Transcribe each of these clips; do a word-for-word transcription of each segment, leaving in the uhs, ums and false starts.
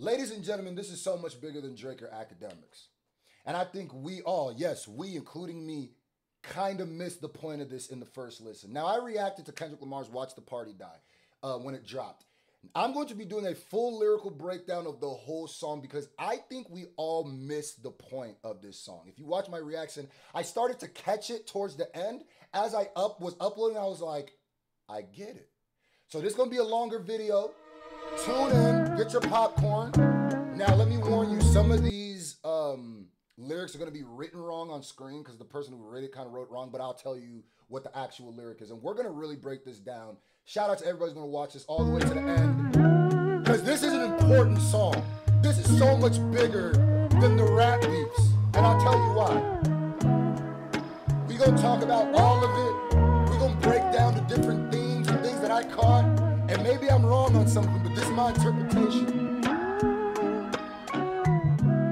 Ladies and gentlemen, this is so much bigger than Drake or academics. And I think we all, yes, we, including me, kind of missed the point of this in the first listen. Now, I reacted to Kendrick Lamar's Watch the Party Die uh, when it dropped. I'm going to be doing a full lyrical breakdown of the whole song because I think we all missed the point of this song. If you watch my reaction, I started to catch it towards the end. As I up was uploading, I was like, I get it. So this is going to be a longer video. Tune in, get your popcorn. Now, let me warn you, some of these um, lyrics are going to be written wrong on screen because the person who read it kind of wrote wrong, but I'll tell you what the actual lyric is. And we're going to really break this down. Shout out to everybody's going to watch this all the way to the end because this is an important song. This is so much bigger than the rap beefs, and I'll tell you why. We're going to talk about all of it. We're going to break down the different themes and things that I caught, and maybe I'm wrong on something, but this is my interpretation.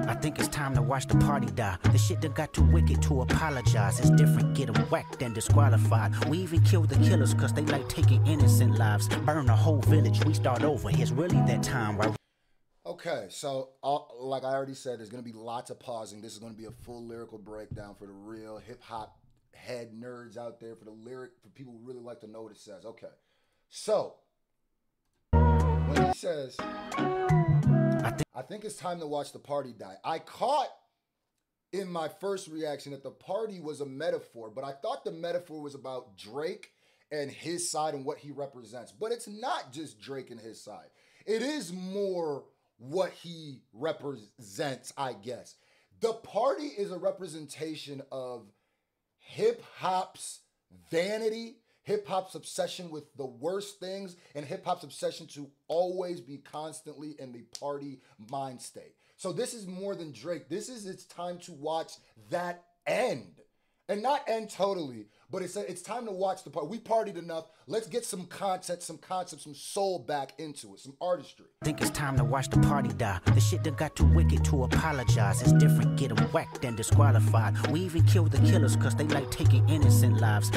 I think it's time to watch the party die. The shit that got too wicked to apologize. It's different, get them whacked and disqualified. We even killed the killers cause they like taking innocent lives. Burn the whole village, we start over. It's really that time where... Okay, so uh, like I already said, there's going to be lots of pausing. This is going to be a full lyrical breakdown for the real hip-hop head nerds out there, for the lyric, for people who really like to know what it says. Okay, so when he says I, th I think it's time to watch the party die, I caught in my first reaction that the party was a metaphor, but I thought the metaphor was about Drake and his side and what he represents. But it's not just Drake and his side. It is more what he represents, I guess. The party is a representation of hip-hop's vanity, hip-hop's obsession with the worst things, and hip-hop's obsession to always be constantly in the party mind state. So this is more than Drake. This is it's time to watch that end. And not end totally, but it's, a, it's time to watch the party. We partied enough. Let's get some content, some concepts, some soul back into it, some artistry. I think it's time to watch the party die. The shit that got too wicked to apologize. It's different, get them whacked and disqualified. We even killed the killers because they like taking innocent lives.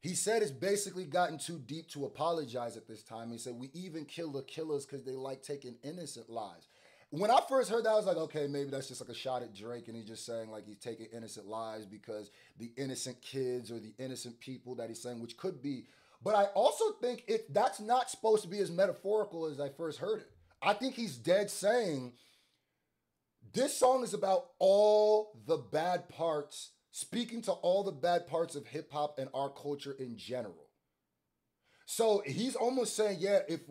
He said it's basically gotten too deep to apologize at this time. He said we even killed the killers because they like taking innocent lives. When I first heard that, I was like, okay, maybe that's just like a shot at Drake, and he's just saying like he's taking innocent lives because the innocent kids or the innocent people that he's saying, which could be. But I also think it, that's not supposed to be as metaphorical as I first heard it. I think he's dead saying this song is about all the bad parts, speaking to all the bad parts of hip-hop and our culture in general. So he's almost saying, yeah, if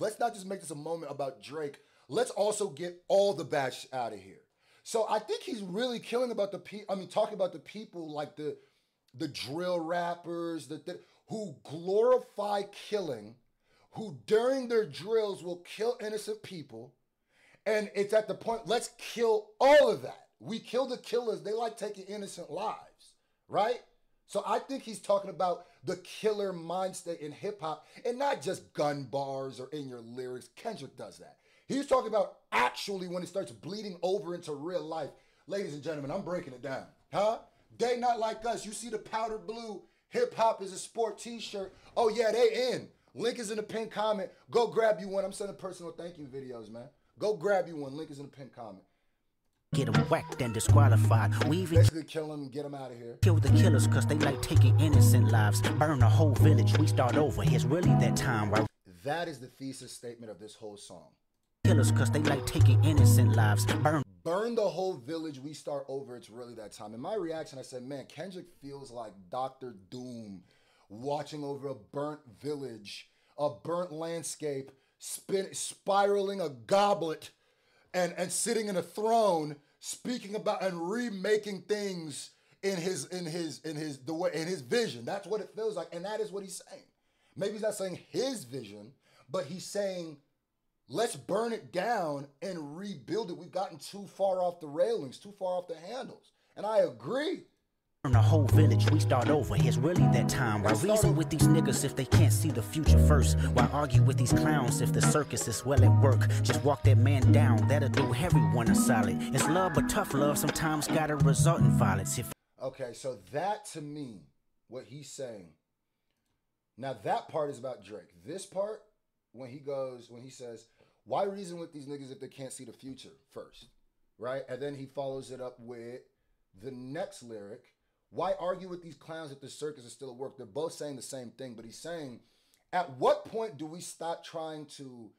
let's not just make this a moment about Drake, let's also get all the bad shit out of here. So I think he's really killing about the people, I mean, talking about the people like the the drill rappers, the, the who glorify killing, who during their drills will kill innocent people. And it's at the point, let's kill all of that. We kill the killers. They like taking innocent lives, right? So I think he's talking about the killer mind state in hip hop and not just gun bars or in your lyrics. Kendrick does that. He's talking about actually when it starts bleeding over into real life. Ladies and gentlemen, I'm breaking it down. Huh? They not like us. You see the powder blue hip-hop is a sport t-shirt. Oh, yeah, they in. Link is in the pinned comment. Go grab you one. I'm sending personal thank you videos, man. Go grab you one. Link is in the pinned comment. Get them whacked and disqualified. We even basically kill them and get them out of here. Kill the killers because they like taking innocent lives. Burn the whole village. We start over. It's really that time, right? That is the thesis statement of this whole song. Killers because they like taking innocent lives. Burn. Burn the whole village. We start over. It's really that time. In my reaction, I said, man, Kendrick feels like Doctor Doom watching over a burnt village, a burnt landscape, spin, spiraling a goblet and, and sitting in a throne, speaking about and remaking things in his in his in his the way in his vision. That's what it feels like. And that is what he's saying. Maybe he's not saying his vision, but he's saying, let's burn it down and rebuild it. We've gotten too far off the railings, too far off the handles. And I agree. From the whole village, we start over. It's really that time. Why reason with these niggas if they can't see the future first? Why argue with these clowns if the circus is well at work? Just walk that man down. That'll do everyone a solid. It's love, but tough love sometimes gotta result in violence. If okay, so that to me, what he's saying. Now that part is about Drake. This part, when he goes, when he says, Why reason with these niggas if they can't see the future first, right? And then he follows it up with the next lyric. Why argue with these clowns if the circus is still at work? They're both saying the same thing, but he's saying, at what point do we stop trying to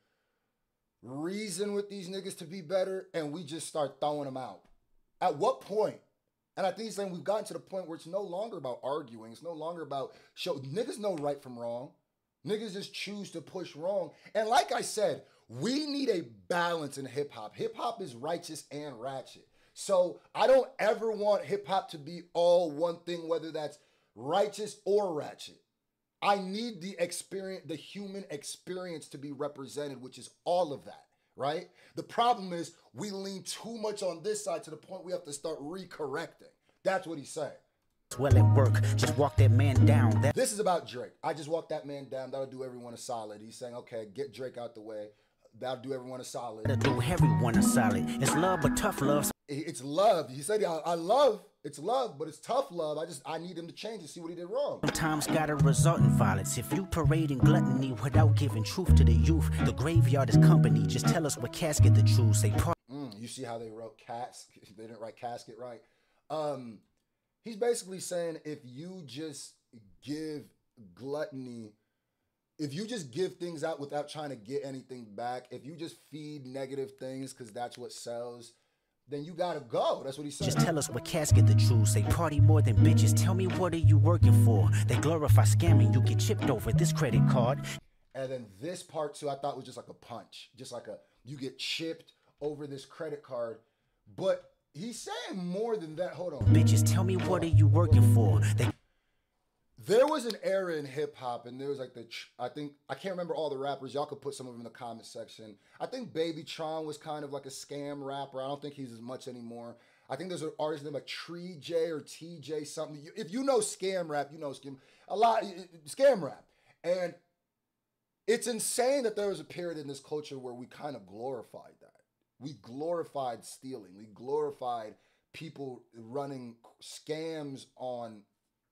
reason with these niggas to be better and we just start throwing them out? At what point? And I think he's saying we've gotten to the point where it's no longer about arguing. It's no longer about show. Niggas know right from wrong. Niggas just choose to push wrong. And like I said, we need a balance in hip hop. Hip hop is righteous and ratchet. So I don't ever want hip hop to be all one thing, whether that's righteous or ratchet. I need the experience, the human experience to be represented, which is all of that, right? The problem is we lean too much on this side to the point we have to start recorrecting. That's what he's saying. Well at work, just walk that man down. That this is about Drake. I just walk that man down. That'll do everyone a solid. He's saying, okay, get Drake out the way. That'll do everyone a solid. That'll do everyone a solid. It's love, but tough love. It's love. He said, I, I love. It's love, but it's tough love. I just, I need him to change and see what he did wrong. Sometimes gotta result in violence. If you parading gluttony without giving truth to the youth, the graveyard is company. Just tell us what casket to choose. They part. Mm, you see how they wrote casket? They didn't write casket right. Um... He's basically saying if you just give gluttony, if you just give things out without trying to get anything back, if you just feed negative things because that's what sells, then you gotta go. That's what he said. Just tell us what casket to choose. They party more than bitches. Tell me what are you working for? They glorify scamming. You get chipped over this credit card. And then this part too, I thought was just like a punch. Just like a, you get chipped over this credit card. But he's saying more than that. Hold on. Bitches, tell me what are you working for? They there was an era in hip hop, and there was like the I think I can't remember all the rappers. Y'all could put some of them in the comment section. I think Baby Tron was kind of like a scam rapper. I don't think he's as much anymore. I think there's an artist named like Tree J or T J something. If you know scam rap, you know scam a lot scam rap. And it's insane that there was a period in this culture where we kind of glorified that. We glorified stealing. We glorified people running scams on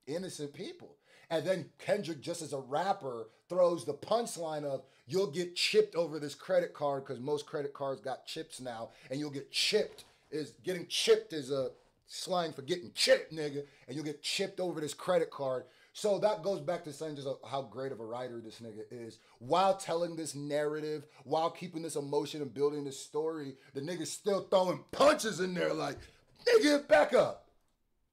innocent people. And then Kendrick, just as a rapper, throws the punchline of, you'll get chipped over this credit card because most credit cards got chips now. And you'll get chipped. Is getting chipped is a slang for getting chipped, nigga. And you'll get chipped over this credit card. So that goes back to saying just how great of a writer this nigga is. While telling this narrative, while keeping this emotion and building this story, the nigga's still throwing punches in there like, nigga, back up.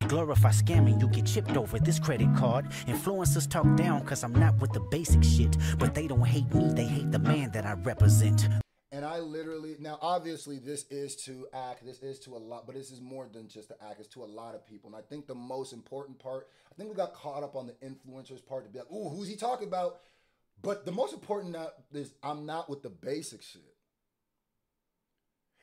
Glorify scamming, you get chipped over this credit card. Influencers talk down because I'm not with the basic shit, but they don't hate me, they hate the man that I represent. And I literally, now obviously this is to act, this is to a lot, but this is more than just to act, it's to a lot of people. And I think the most important part, I think we got caught up on the influencers part to be like, ooh, who's he talking about? But the most important is I'm not with the basic shit.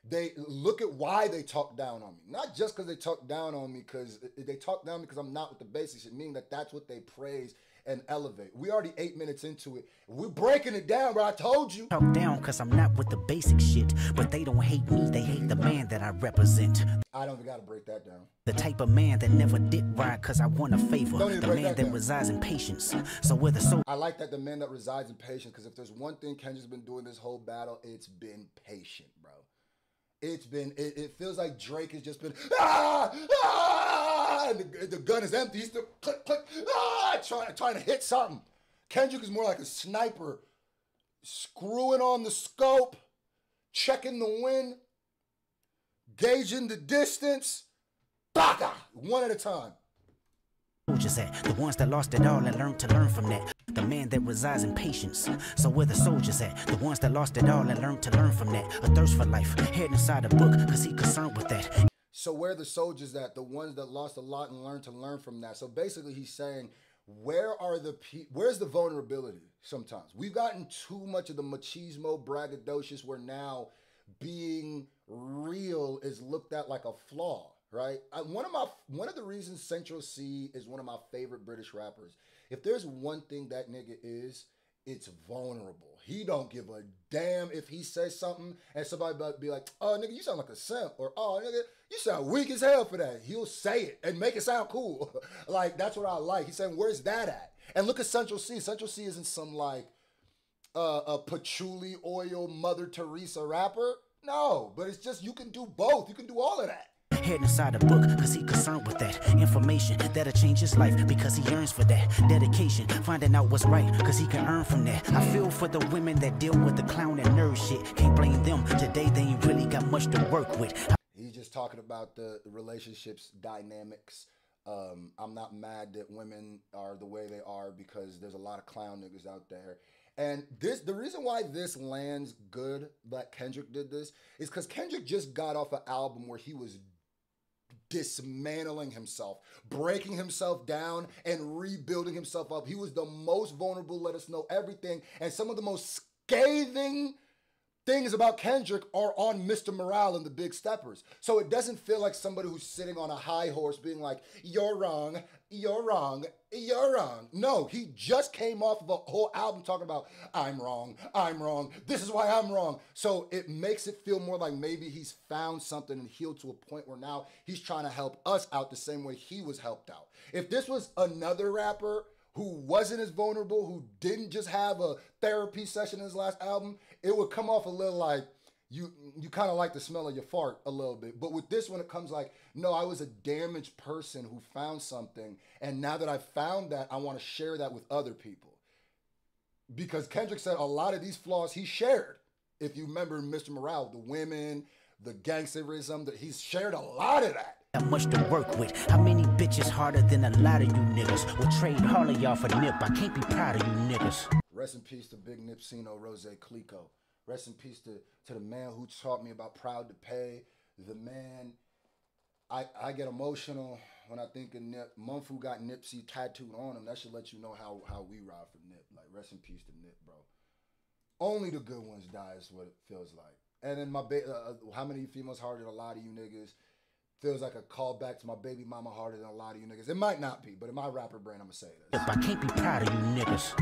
They look at why they talk down on me. Not just because they talk down on me, because they talk down because I'm not with the basic shit, meaning that that's what they praise and elevate. We already eight minutes into it. We're breaking it down, bro. I told you. Talk down because I'm not with the basic shit, but they don't hate me. They hate the man that I represent. I don't even got to break that down. The type of man that never did ride because I want a favor. The man that, that resides in patience. So with a soul. I like that the man that resides in patience, because if there's one thing Kendrick's been doing this whole battle, it's been patient, bro. It's been, it, it feels like Drake has just been, ah, ah, and the, the gun is empty. He's still click, click, ah, trying, trying to hit something. Kendrick is more like a sniper, screwing on the scope, checking the wind, gauging the distance, baka, one at a time. Soldiers at, the ones that lost it all and learned to learn from that. The man that resides in patience. So where the soldiers at, the ones that lost it all and learned to learn from that. A thirst for life, head inside a book, cause he concerned with that. So where the soldiers at, the ones that lost a lot and learned to learn from that. So basically he's saying, where are the pe- where's the vulnerability sometimes? We've gotten too much of the machismo, braggadocious, where now being real is looked at like a flaw. Right? I, one of my one of the reasons Central Cee is one of my favorite British rappers. If there's one thing that nigga is, it's vulnerable. He don't give a damn if he says something and somebody be like, "Oh, nigga, you sound like a simp," or "Oh, nigga, you sound weak as hell for that." He'll say it and make it sound cool. Like that's what I like. He's saying, "Where's that at?" And look at Central Cee. Central Cee isn't some like uh, a patchouli oil Mother Teresa rapper. No, but it's just you can do both. You can do all of that. Head inside a book, cause he concerned with that information that'll change his life, because he yearns for that dedication, finding out what's right, cause he can earn from that. I feel for the women that deal with the clown and nerd shit, can't blame them, today they ain't really got much to work with. He's just talking about the relationships dynamics. um, I'm not mad that women are the way they are, because there's a lot of clown niggas out there. And this, the reason why this lands good, that Kendrick did this, is because Kendrick just got off an album where he was dismantling himself, breaking himself down, and rebuilding himself up. He was the most vulnerable, let us know everything. And some of the most scathing things about Kendrick are on Mister Morale and the Big Steppers. So it doesn't feel like somebody who's sitting on a high horse being like, you're wrong, you're wrong, you're wrong. No, he just came off of a whole album talking about, I'm wrong, I'm wrong, this is why I'm wrong. So it makes it feel more like maybe he's found something and healed to a point where now he's trying to help us out the same way he was helped out. If this was another rapper who wasn't as vulnerable, who didn't just have a therapy session in his last album, it would come off a little like, you you kind of like the smell of your fart a little bit. But with this one, it comes like, no, I was a damaged person who found something, and now that I've found that, I want to share that with other people. Because Kendrick said a lot of these flaws he shared. If you remember Mister Morale, the women, the gangsterism, that he's shared a lot of that. How much to work with, how many bitches harder than a lot of you niggas will trade all of y'all for Nip. I can't be proud of you niggas. Rest in peace to Big Nipsino Rose Clico. Rest in peace to, to the man who taught me about Proud to Pay. The man, I, I get emotional when I think of Nip. Mumfu got Nipsey tattooed on him. That should let you know how, how we ride for Nip. Like, rest in peace to Nip, bro. Only the good ones die is what it feels like. And then my ba- uh, how many females harder than a lot of you niggas feels like a callback to my baby mama harder than a lot of you niggas. It might not be, but in my rapper brain, I'm gonna say this. If I can't be proud of you niggas,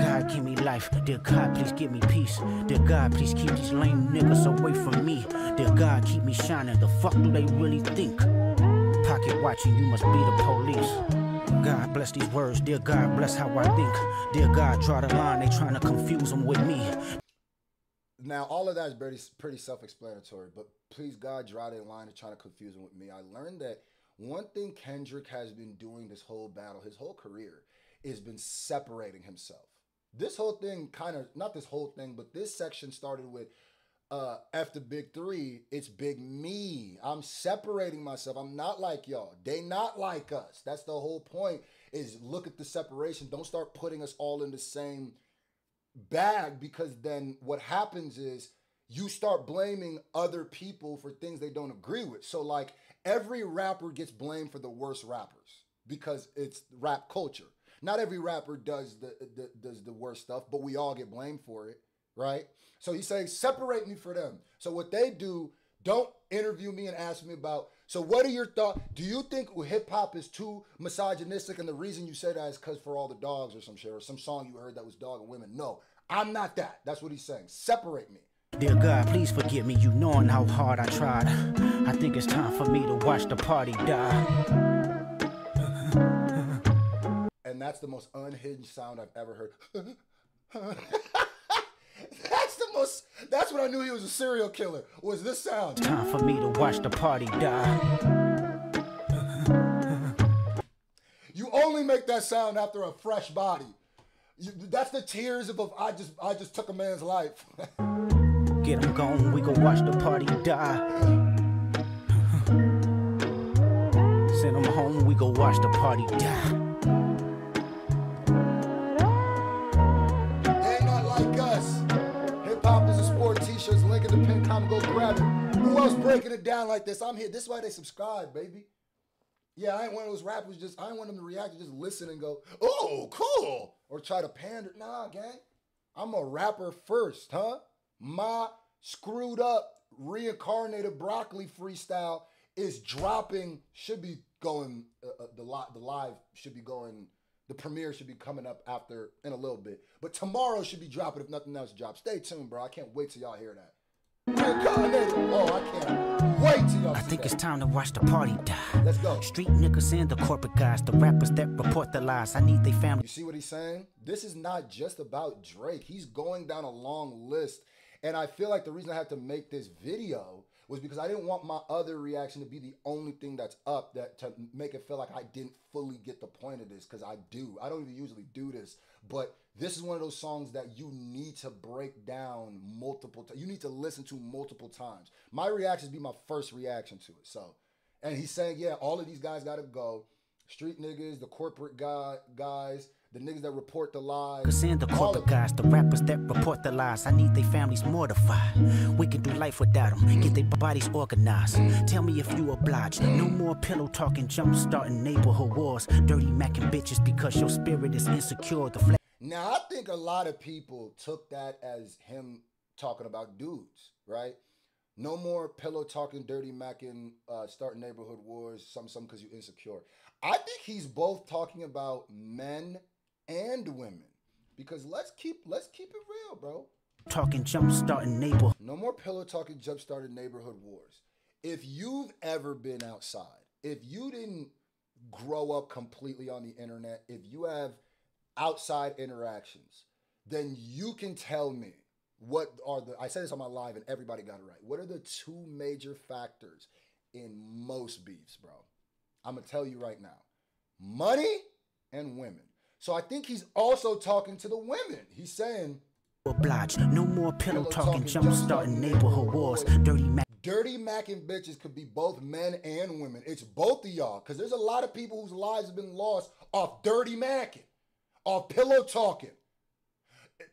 God give me life, dear God please give me peace, dear God please keep these lame niggas away from me, dear God keep me shining, the fuck do they really think? Pocket watching, you must be the police. God bless these words, dear God bless how I think, dear God draw the line, they trying to confuse them with me. Now, all of that is pretty, pretty self-explanatory, but please, God, draw that line and try to confuse him with me. I learned that one thing Kendrick has been doing this whole battle, his whole career, has been separating himself. This whole thing kind of, not this whole thing, but this section started with, uh, after Big Three, it's Big Me. I'm separating myself. I'm not like y'all. They not like us. That's the whole point, is look at the separation. Don't start putting us all in the same bag, because then what happens is you start blaming other people for things they don't agree with. So like every rapper gets blamed for the worst rappers because it's rap culture. Not every rapper does the, the does the worst stuff, but we all get blamed for it, right? So he's saying separate me for them. So what they do, don't interview me and ask me about, so what are your thoughts? Do you think hip hop is too misogynistic and the reason you say that is because for all the dogs or some shit, or some song you heard that was dog and women? No, I'm not that. That's what he's saying. Separate me. Dear God, please forgive me, you knowing how hard I tried. I think it's time for me to watch the party die. And that's the most unhinged sound I've ever heard. That's the most, that's when I knew he was a serial killer, was this sound. Time for me to watch the party die. You only make that sound after a fresh body. You, that's the tears of, of I just I just took a man's life. Get him gone, we gon' watch the party die. Send him home, we gon' watch the party die. T-shirts, link in the pin, comment, go grab it. Who else breaking it down like this? I'm here. This is why they subscribe, baby. Yeah, I ain't one of those rappers. Just I ain't want them to react and just listen and go, "Oh, cool," or try to pander. Nah, gang. I'm a rapper first, huh? My screwed up reincarnated broccoli freestyle is dropping. Should be going uh, uh, the lot. The live should be going. The premiere should be coming up after in a little bit. But tomorrow should be dropping if nothing else drops. Stay tuned, bro. I can't wait till y'all hear that. Oh, I can't wait till y'all I think it's time to watch the party die. Let's go. Street niggas and the corporate guys, the rappers that report the lies. I need their family. You see what he's saying? This is not just about Drake. He's going down a long list. And I feel like the reason I had to make this video was because I didn't want my other reaction to be the only thing that's up, that to make it feel like I didn't fully get the point of this, because I do. I don't even usually do this, but this is one of those songs that you need to break down multiple times. You need to listen to multiple times. My reactions be my first reaction to it. So, and he's saying, yeah, all of these guys got to go. Street niggas, the corporate guy, guys, the niggas that report the lies. Cause in the corporate guys, the rappers that report the lies. I need their families mortified. We can do life without them. Get their bodies organized. Tell me if you oblige. No more pillow talking, jump starting neighborhood wars. Dirty macking bitches because your spirit is insecure. The now, I think a lot of people took that as him talking about dudes, right? No more pillow talking, dirty macking, uh, starting neighborhood wars, some some because you're insecure. I think he's both talking about men and women, because let's keep let's keep it real, bro. Talking jump starting neighbor. No more pillow talking, jump starting neighborhood wars. If you've ever been outside, if you didn't grow up completely on the internet, if you have outside interactions, then you can tell me what are the, I said this on my live and everybody got it right, what are the two major factors in most beefs, bro? I'm gonna tell you right now, money and women. So I think he's also talking to the women. He's saying, obliged. No more pillow talking, jump starting neighborhood wars. Dirty mac. Dirty macking bitches could be both men and women. It's both of y'all, because there's a lot of people whose lives have been lost off dirty macking, off pillow talking.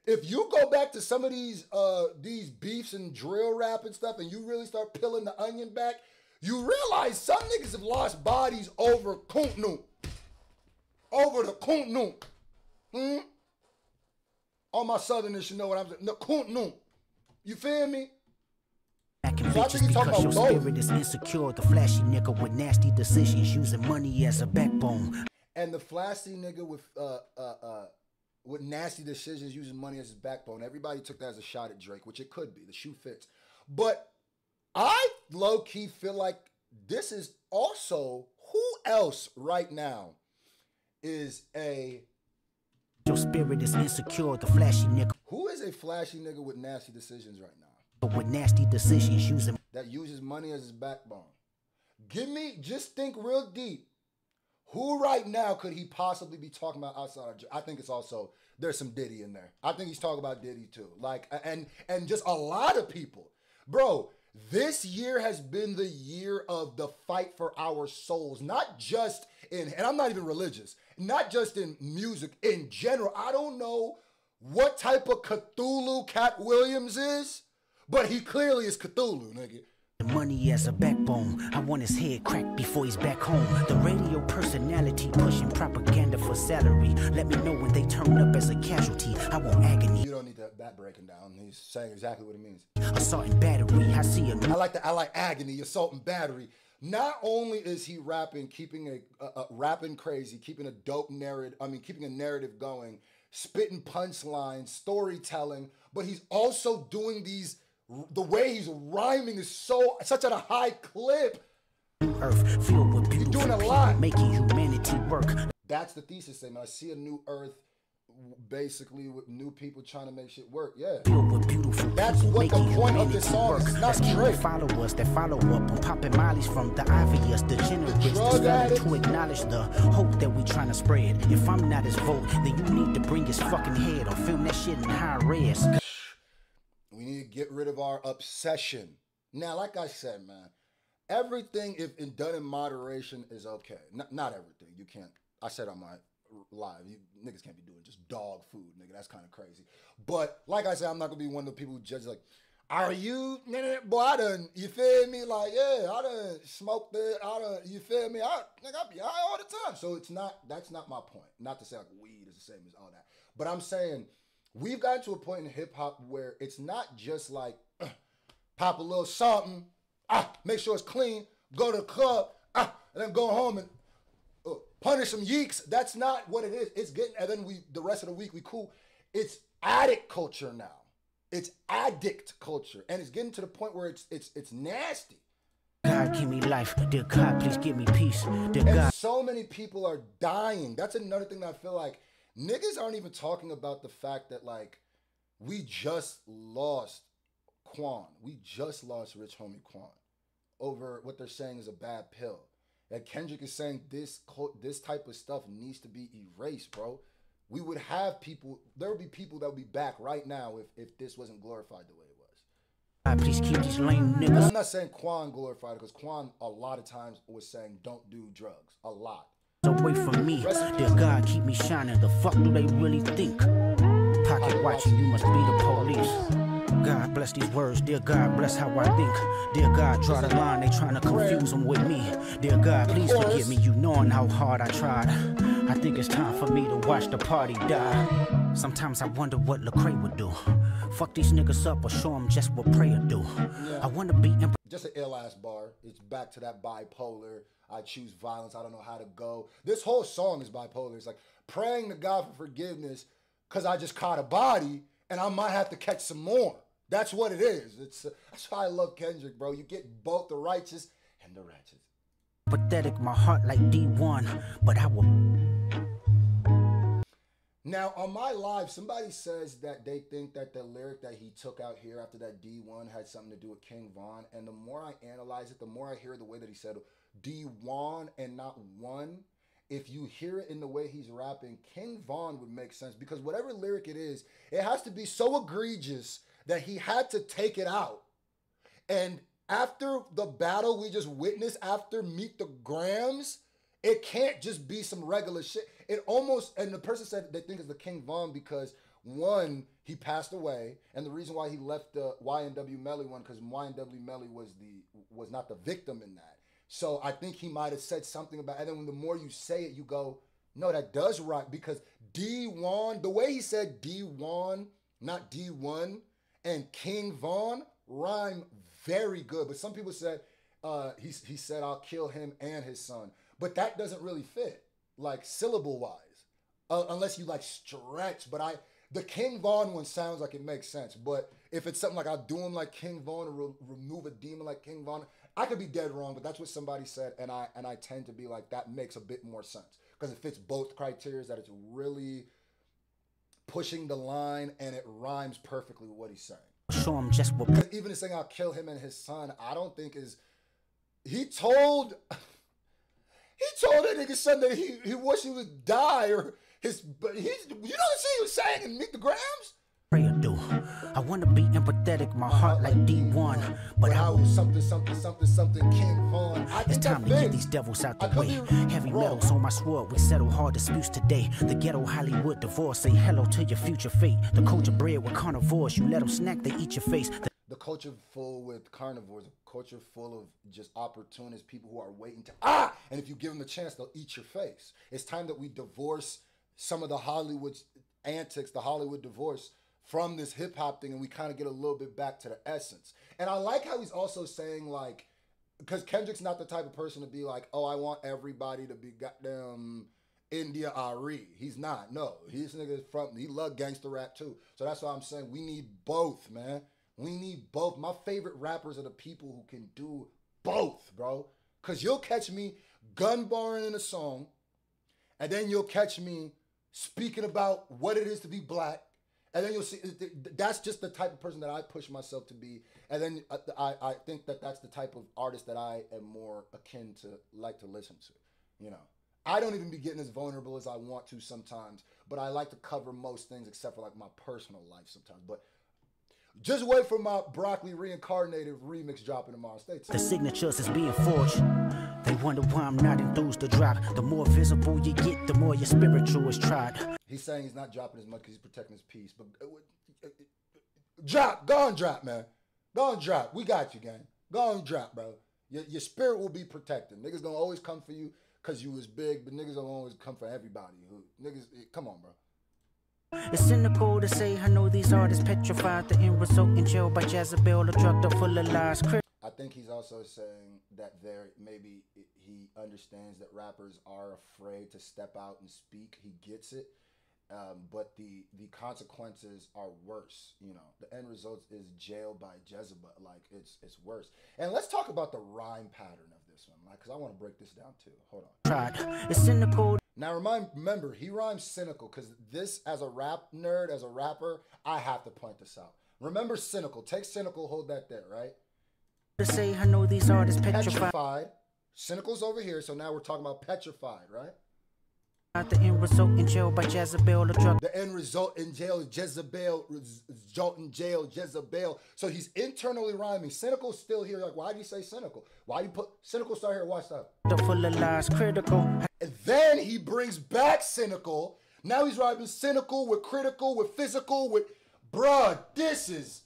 If you go back to some of these uh, these beefs and drill rap and stuff, and you really start peeling the onion back, you realize some niggas have lost bodies over Kuntnu. Over the Kuntnu. Hmm? All my Southerners should know what I'm saying. The Kuntnu. You feel me? Because your spirit is insecure, the flashy nigga with nasty decisions using money as a backbone. And the flashy nigga with uh uh uh with nasty decisions using money as his backbone. Everybody took that as a shot at Drake, which it could be. The shoe fits. But I low-key feel like this is also, who else right now is a... Your spirit is insecure, the flashy nigga. Who is a flashy nigga with nasty decisions right now? But with nasty decisions using... That uses money as his backbone. Give me, just think real deep. Who right now could he possibly be talking about outside of... I think it's also, there's some Diddy in there. I think he's talking about Diddy too. Like, and and just a lot of people. Bro, this year has been the year of the fight for our souls, not just in, and I'm not even religious, not just in music, in general. I don't know what type of Cthulhu Cat Williams is, but he clearly is Cthulhu, nigga. Money as a backbone. I want his head cracked before he's back home. The radio personality pushing propaganda for salary. Let me know when they turn up as a casualty. I want agony. You don't need that, that breaking down. He's saying exactly what it means. Assault and battery. I see him. I like that. I like agony, assault and battery. Not only is he rapping, keeping a, a, a rapping crazy, keeping a dope narrative. I mean, keeping a narrative going, spitting punchlines, storytelling, but he's also doing these. The way he's rhyming is so such at a high clip. Earth filled with beautiful, you're doing a lot, making humanity work. That's the thesis statement. I see a new earth, basically with new people trying to make shit work. Yeah. That's what the point of this song is. Not Drake. Followers that follow up on popping mollies from the obvious degenerates that's to acknowledge the hope that we trying to spread. If I'm not his vote, then you need to bring his fucking head or film that shit in high res. We need to get rid of our obsession. Now, like I said, man, everything if in, done in moderation is okay. N not everything. You can't. I said on my live, you niggas can't be doing just dog food, nigga. That's kind of crazy. But like I said, I'm not gonna be one of the people who judge like, are you, nah, nah, boy? I done. You feel me? Like, yeah, I done smoked it. I done. You feel me? I, nigga, I be high all the time. So it's not. That's not my point. Not to say like weed is the same as all that. But I'm saying, we've gotten to a point in hip-hop where it's not just like, uh, pop a little something, ah, make sure it's clean, go to the club, ah, and then go home and uh, punish some yeeks. That's not what it is. It's getting, and then we the rest of the week, we cool. It's addict culture now. It's addict culture. And it's getting to the point where it's it's it's nasty. God give me life, dear God please give me peace, dear God. And so many people are dying. That's another thing that I feel like niggas aren't even talking about, the fact that like we just lost Quan, we just lost Rich Homie Quan over what they're saying is a bad pill. That Kendrick is saying this this type of stuff needs to be erased, bro. We would have people, there would be people that would be back right now if, if this wasn't glorified the way it was. I please keep these lame niggas. I'm not saying Quan glorified it, because Quan a lot of times was saying don't do drugs. A lot. Away from me. Dear God keep me shining. The fuck do they really think? Pocket watching, you must be the police. God bless these words, dear God bless how I think. Dear God, draw the line, they trying to confuse them with me. Dear God, please forgive me, you knowing how hard I tried. I think it's time for me to watch the party die. Sometimes I wonder what Lecrae would do. Fuck these niggas up or show them just what prayer do. Yeah. I want to be... Just an ill-ass bar. It's back to that bipolar. I choose violence. I don't know how to go. This whole song is bipolar. It's like praying to God for forgiveness because I just caught a body and I might have to catch some more. That's what it is. It's, uh, that's why I love Kendrick, bro. You get both the righteous and the ratchet. Pathetic, my heart like D one, but I will... Now, on my live, somebody says that they think that the lyric that he took out here after that D one had something to do with King Von. And the more I analyze it, the more I hear the way that he said D one and not one. If you hear it in the way he's rapping, King Von would make sense. Because whatever lyric it is, it has to be so egregious that he had to take it out. And after the battle we just witnessed, after Meet the Grams, it can't just be some regular shit. It almost, and the person said they think it's the King Von because one, he passed away, and the reason why he left the Y N W Melly one, because Y N W Melly was the was not the victim in that. So I think he might have said something about, and then the more you say it, you go, no, that does right, because D one, the way he said D one, not D one, and King Von rhyme very good. But some people said, uh, he, he said, I'll kill him and his son. But that doesn't really fit, like syllable-wise, uh, unless you like stretch. But I, the King Von one sounds like it makes sense. But if it's something like I'll do him like King Von or re remove a demon like King Von, I could be dead wrong, but that's what somebody said. And I, and I tend to be like, that makes a bit more sense because it fits both criteria, that it's really pushing the line and it rhymes perfectly with what he's saying. Show him just what. Even saying I'll kill him and his son, I don't think is. He told, he told that nigga son that he he wished he would die or his. But he, you know what he was saying in Meet the Grams. Prayer do. I want to be empathetic. My heart like D one, but I was something something something something King Von. It's time to get these devils out the way. Heavy metals on my sword, we settle hard disputes today. The ghetto Hollywood divorce, say hello to your future fate. The culture bred with carnivores, you let them snack, they eat your face. The culture full with carnivores, a culture full of just opportunists, people who are waiting to ah, and if you give them a chance, they'll eat your face. It's time that we divorce some of the Hollywood antics, the Hollywood divorce, from this hip hop thing, and we kind of get a little bit back to the essence. And I like how he's also saying, like, because Kendrick's not the type of person to be like, oh, I want everybody to be goddamn India Ari. He's not. No, he's nigga from, he loved gangster rap too. So that's why I'm saying we need both, man. We need both. My favorite rappers are the people who can do both, bro. Because you'll catch me gun barring in a song, and then you'll catch me speaking about what it is to be black. And then you'll see, that's just the type of person that I push myself to be. And then I, I think that that's the type of artist that I am more akin to, like to listen to, you know. I don't even be getting as vulnerable as I want to sometimes, but I like to cover most things except for like my personal life sometimes. But just wait for my Broccoli Reincarnated remix dropping tomorrow. Stay tuned. The signatures is being forged. They wonder why I'm not enthused to drop. The more visible you get, the more your spiritual is tried. He's saying he's not dropping as much because he's protecting his peace. But uh, uh, drop, go and drop, man. Go and drop. We got you, gang. Go and drop, bro. Your, your spirit will be protected. Niggas gonna always come for you because you was big, but niggas don't always come for everybody. Niggas, come on, bro. It's cynical to say I know these artists petrified. The end result in jail by Jezebel, a drug up full of lies. I think he's also saying that there maybe he understands that rappers are afraid to step out and speak. He gets it. Um, but the, the consequences are worse, you know. The end result is jail by Jezebel. Like, it's it's worse. And let's talk about the rhyme pattern of this one, like, because I want to break this down, too. Hold on. It's cynical. Now, remind, remember, he rhymes cynical, because this, as a rap nerd, as a rapper, I have to point this out. Remember cynical. Take cynical, hold that there, right? To say, I know these artists petrified. petrified. Cynical's over here, so now we're talking about petrified, right? The end result in jail by Jezebel. The end result in jail, Jezebel, result in jail, Jezebel. So he's internally rhyming. Cynical's still here. Like, why do you say cynical? Why do you put cynical start here? Watch that. Full of lies, critical. And then he brings back cynical. Now he's rhyming cynical with critical, with physical, with bruh, this is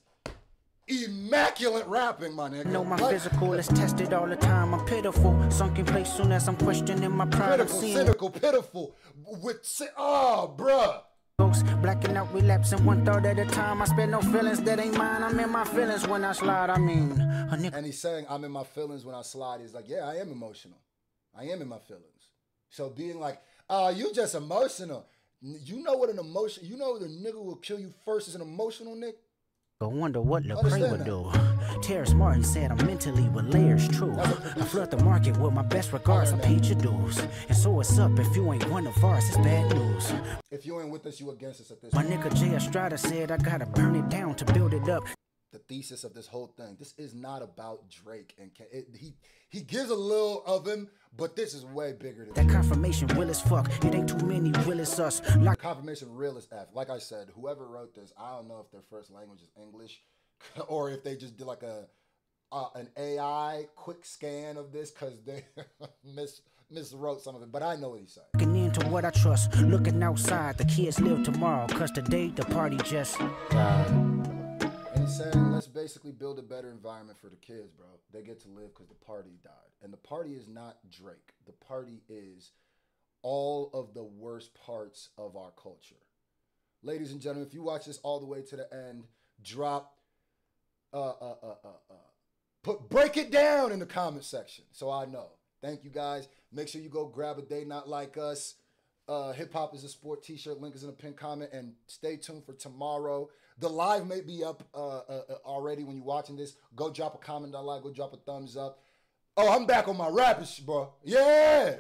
immaculate rapping, my nigga. No, my like, physical is tested all the time. I'm pitiful, sunk in place soon as I'm questioning my pride. Critical, cynical, pitiful. With oh, bruh. Blacking out, relapsing one third at a time. I spend no feelings that ain't mine. I'm in my feelings when I slide. I mean, and he's saying I'm in my feelings when I slide. He's like, yeah, I am emotional. I am in my feelings. So being like, oh, you just emotional. You know what an emotion? You know the nigga will kill you first is an emotional nigga. I wonder what Lecrae would do. Terrace Martin said I'm mentally with layers true. I flood the market with my best regards. I'm paid your dues. And so what's up if you ain't one of ours? It's bad news. If you ain't with us, you against us at this point. My nigga Jay Estrada said I gotta burn it down to build it up. The thesis of this whole thing. This is not about Drake. and Ken it, He he gives a little of him, but this is way bigger than that. That confirmation real as fuck. It ain't too many real as us. Like confirmation real as F. Like I said, whoever wrote this, I don't know if their first language is English or if they just did like a uh, an A I quick scan of this because they mis miswrote some of it. But I know what he's saying. Looking into what I trust. Looking outside. The kids live tomorrow because today the party just died. Saying let's basically build a better environment for the kids, bro. They get to live because the party died. And the party is not Drake. The party is all of the worst parts of our culture. Ladies and gentlemen, if you watch this all the way to the end, drop uh uh uh uh, uh put break it down in the comment section so I know. Thank you guys. Make sure you go grab a They Not Like Us Uh, Hip Hop Is a Sport t-shirt. Link is in the pinned comment. And stay tuned for tomorrow. The live may be up uh, uh, already when you're watching this. Go drop a comment. I like. Go drop a thumbs up. Oh, I'm back on my rapping, bro. Yeah.